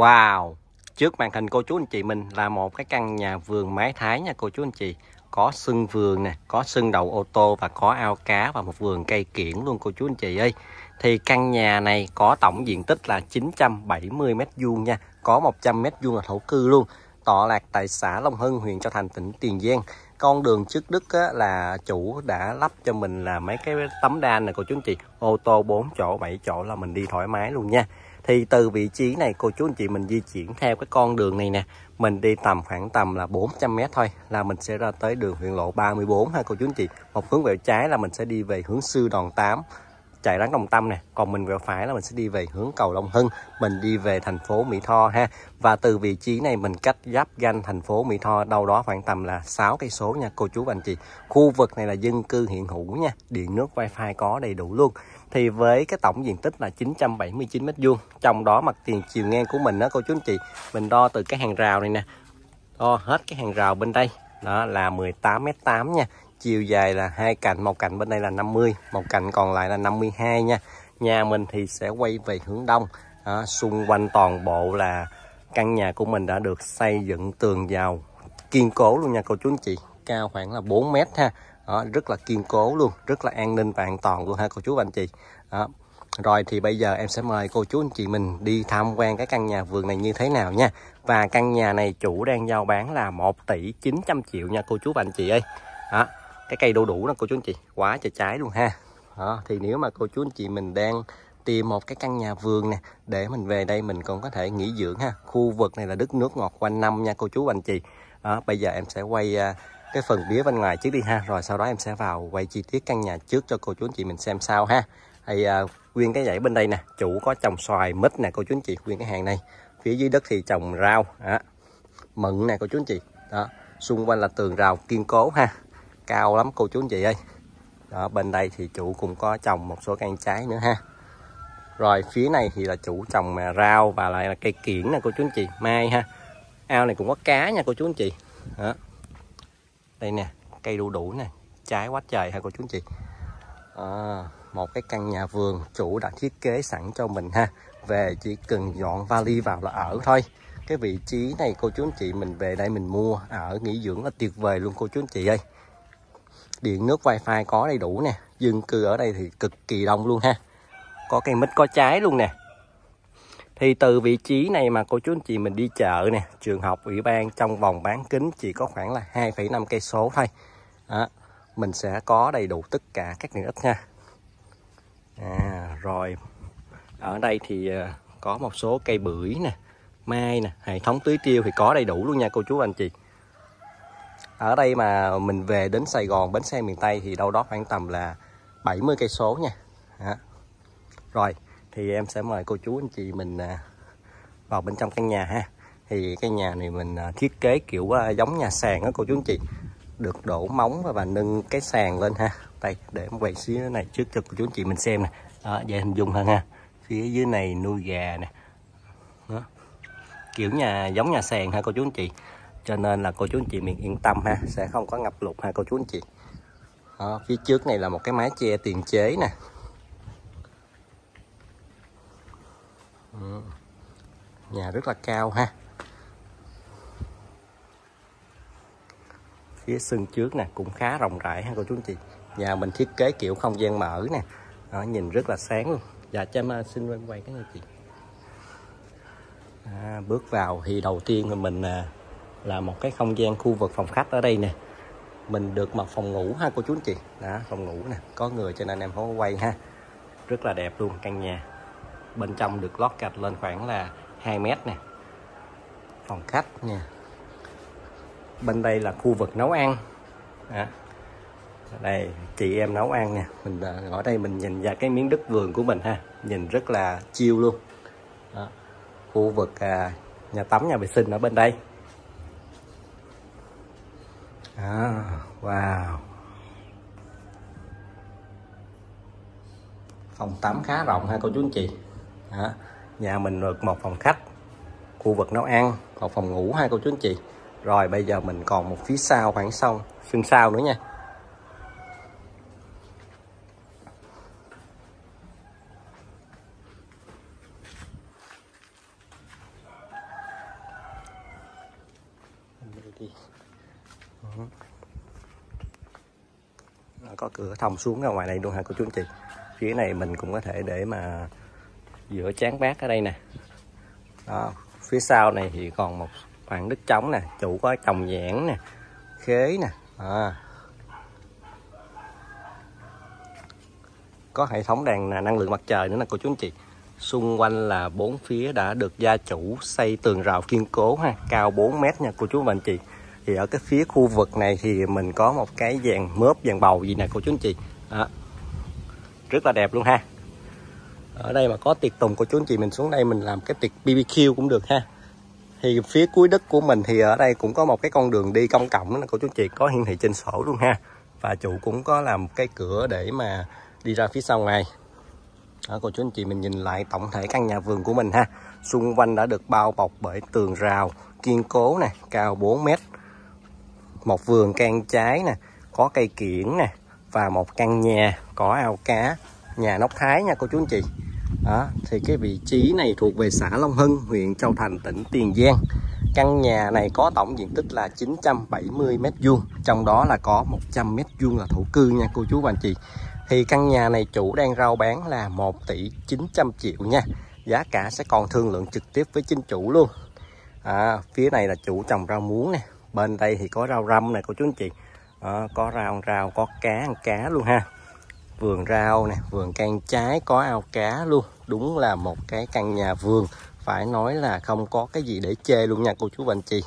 Wow, trước màn hình cô chú anh chị mình là một cái căn nhà vườn mái Thái nha cô chú anh chị. Có sân vườn nè, có sân đậu ô tô và có ao cá và một vườn cây kiểng luôn cô chú anh chị ơi. Thì căn nhà này có tổng diện tích là 970 m² nha, có 100 m² là thổ cư luôn. Tọa lạc tại xã Long Hưng, huyện Châu Thành, tỉnh Tiền Giang. Con đường trước Đức á, là chủ đã lắp cho mình là mấy cái tấm đan này cô chú anh chị. Ô tô 4 chỗ, 7 chỗ là mình đi thoải mái luôn nha. Thì từ vị trí này cô chú anh chị mình di chuyển theo cái con đường này nè, mình đi khoảng tầm là 400 m thôi là mình sẽ ra tới đường huyện lộ 34 ha cô chú anh chị. Một hướng về trái là mình sẽ đi về hướng Sư Đoàn 8, chạy láng Đồng Tâm nè, còn mình về phải là mình sẽ đi về hướng cầu Long Hưng, mình đi về thành phố Mỹ Tho ha. Và từ vị trí này mình cách giáp ranh thành phố Mỹ Tho đâu đó khoảng tầm là 6 cây số nha cô chú và anh chị. Khu vực này là dân cư hiện hữu nha, điện nước wifi có đầy đủ luôn. Thì với cái tổng diện tích là 979 m², trong đó mặt tiền chiều ngang của mình đó cô chú anh chị, mình đo từ cái hàng rào này nè, đo hết cái hàng rào bên đây đó là 18,8 m nha. Chiều dài là hai cạnh, một cạnh bên đây là 50, một cạnh còn lại là 52 nha. Nhà mình thì sẽ quay về hướng đông. Đó, xung quanh toàn bộ là căn nhà của mình đã được xây dựng tường rào kiên cố luôn nha cô chú anh chị. Cao khoảng là 4 m ha. Đó, rất là kiên cố luôn, rất là an ninh và an toàn luôn ha cô chú và anh chị. Đó. Rồi thì bây giờ em sẽ mời cô chú anh chị mình đi tham quan cái căn nhà vườn này như thế nào nha. Và căn nhà này chủ đang giao bán là 1,9 tỷ nha cô chú và anh chị ơi. Đó. Cái cây đu đủ đó cô chú anh chị, quá trời trái luôn ha. Đó, thì nếu mà cô chú anh chị mình đang tìm một cái căn nhà vườn nè để mình về đây mình còn có thể nghỉ dưỡng ha. Khu vực này là đất nước ngọt quanh năm nha cô chú anh chị. Đó, bây giờ em sẽ quay cái phần bía bên ngoài trước đi ha, rồi sau đó em sẽ vào quay chi tiết căn nhà trước cho cô chú anh chị mình xem sau ha. Thì nguyên cái dãy bên đây nè, chủ có trồng xoài mít nè cô chú anh chị, nguyên cái hàng này. Phía dưới đất thì trồng rau, đó, mận nè cô chú anh chị. Đó, xung quanh là tường rào kiên cố ha. Cao lắm cô chú anh chị ơi. Đó, bên đây thì chủ cũng có trồng một số cây trái nữa ha. Rồi phía này thì là chủ trồng mà rau và lại là cây kiểng nè cô chú anh chị, mai ha. Ao này cũng có cá nha cô chú anh chị. Đó. Đây nè, cây đu đủ nè, trái quá trời ha cô chú anh chị. À, một cái căn nhà vườn chủ đã thiết kế sẵn cho mình ha. Về chỉ cần dọn vali vào là ở thôi. Cái vị trí này cô chú anh chị mình về đây mình mua ở nghỉ dưỡng là tuyệt vời luôn cô chú anh chị ơi. Điện nước wifi có đầy đủ nè. Dân cư ở đây thì cực kỳ đông luôn ha. Có cây mít có trái luôn nè. Thì từ vị trí này mà cô chú anh chị mình đi chợ nè, trường học, ủy ban trong vòng bán kính chỉ có khoảng là 2,5 cây số thôi. Đó, mình sẽ có đầy đủ tất cả các tiện ích nha. À, rồi ở đây thì có một số cây bưởi nè, mai nè, hệ thống tưới tiêu thì có đầy đủ luôn nha cô chú anh chị. Ở đây mà mình về đến Sài Gòn bến xe miền Tây thì đâu đó khoảng tầm là 70 cây số nha. Đó. Rồi thì em sẽ mời cô chú anh chị mình vào bên trong căn nhà ha. Thì cái nhà này mình thiết kế kiểu giống nhà sàn đó cô chú anh chị. Được đổ móng và nâng cái sàn lên ha. Đây để em quay xíu này trước cho cô chú anh chị mình xem nè. Đó, dễ hình dung hơn ha. Phía dưới này nuôi gà nè. Đó. Kiểu nhà giống nhà sàn ha cô chú anh chị. Cho nên là cô chú anh chị mình yên tâm ha, sẽ không có ngập lụt ha cô chú anh chị. Đó, phía trước này là một cái mái che tiền chế nè. Ừ. Nhà rất là cao ha. Phía sân trước nè cũng khá rộng rãi ha cô chú anh chị. Nhà mình thiết kế kiểu không gian mở nè. Đó, nhìn rất là sáng luôn. Dạ cho em xin quay cái này chị. À, bước vào thì đầu tiên là mình là một cái không gian khu vực phòng khách ở đây nè. Mình được mặc phòng ngủ ha cô chú anh chị. Đó, phòng ngủ nè, có người cho nên em không quay ha. Rất là đẹp luôn căn nhà. Bên trong được lót gạch lên khoảng là 2 m nè. Phòng khách nè. Bên đây là khu vực nấu ăn. Đó. Đây chị em nấu ăn nè. Mình ở đây mình nhìn ra cái miếng đất vườn của mình ha. Nhìn rất là chill luôn. Đó. Khu vực nhà tắm, nhà vệ sinh ở bên đây. À, wow. Phòng tắm khá rộng ha cô chú anh chị. Đó, nhà mình được một phòng khách, khu vực nấu ăn, một phòng ngủ ha cô chú anh chị. Rồi bây giờ mình còn một phía sau khoảng sông, sân sau nữa nha. thì có cửa thông xuống ra ngoài này luôn hả cô chú anh chị. Phía này mình cũng có thể để mà giữa chán bát ở đây nè. Đó, phía sau này thì còn một khoảng đất trống nè, chủ có trồng giãn nè, khế nè. Có hệ thống đèn năng lượng mặt trời nữa nè cô chú anh chị. Xung quanh là bốn phía đã được gia chủ xây tường rào kiên cố ha, cao 4 mét nha cô chú và anh chị. Thì ở cái phía khu vực này thì mình có một cái dàn mớp, dàn bầu gì nè cô chú anh chị. Đó, rất là đẹp luôn ha. Ở đây mà có tiệc tùng cô chú anh chị, mình xuống đây mình làm cái tiệc BBQ cũng được ha. Thì phía cuối đất của mình thì ở đây cũng có một cái con đường đi công cộng nè cô chú anh chị, có hiển thị trên sổ luôn ha. Và chủ cũng có làm cái cửa để mà đi ra phía sau ngoài. Đó, cô chú anh chị mình nhìn lại tổng thể căn nhà vườn của mình ha. Xung quanh đã được bao bọc bởi tường rào kiên cố nè, cao 4 mét. Một vườn can trái nè, có cây kiểng nè, và một căn nhà có ao cá, nhà nóc Thái nha cô chú anh chị. Đó, thì cái vị trí này thuộc về xã Long Hưng, huyện Châu Thành, tỉnh Tiền Giang. Căn nhà này có tổng diện tích là 970 m², trong đó là có 100 m² là thổ cư nha cô chú và anh chị. Thì căn nhà này chủ đang rao bán là 1,9 tỷ nha. Giá cả sẽ còn thương lượng trực tiếp với chính chủ luôn. Phía này là chủ trồng rau muống nè, bên đây thì có rau răm nè cô chú anh chị. Có rau ăn rau, có cá ăn cá luôn ha. Vườn rau nè, vườn can trái, có ao cá luôn. Đúng là một cái căn nhà vườn phải nói là không có cái gì để chê luôn nha cô chú và anh chị.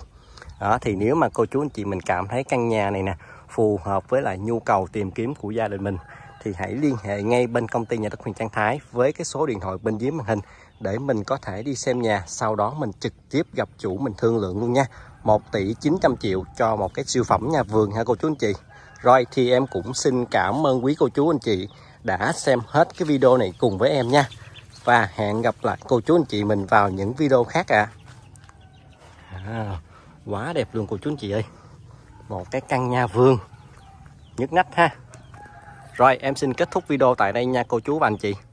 Đó, thì nếu mà cô chú anh chị mình cảm thấy căn nhà này nè phù hợp với lại nhu cầu tìm kiếm của gia đình mình thì hãy liên hệ ngay bên công ty nhà đất Huyền Trang Thái với cái số điện thoại bên dưới màn hình để mình có thể đi xem nhà, sau đó mình trực tiếp gặp chủ mình thương lượng luôn nha. 1,9 tỷ cho một cái siêu phẩm nhà vườn ha cô chú anh chị. Rồi thì em cũng xin cảm ơn quý cô chú anh chị đã xem hết cái video này cùng với em nha. Và hẹn gặp lại cô chú anh chị mình vào những video khác ạ. Quá đẹp luôn cô chú anh chị ơi. Một cái căn nhà vườn nhức nách ha. Rồi em xin kết thúc video tại đây nha cô chú và anh chị.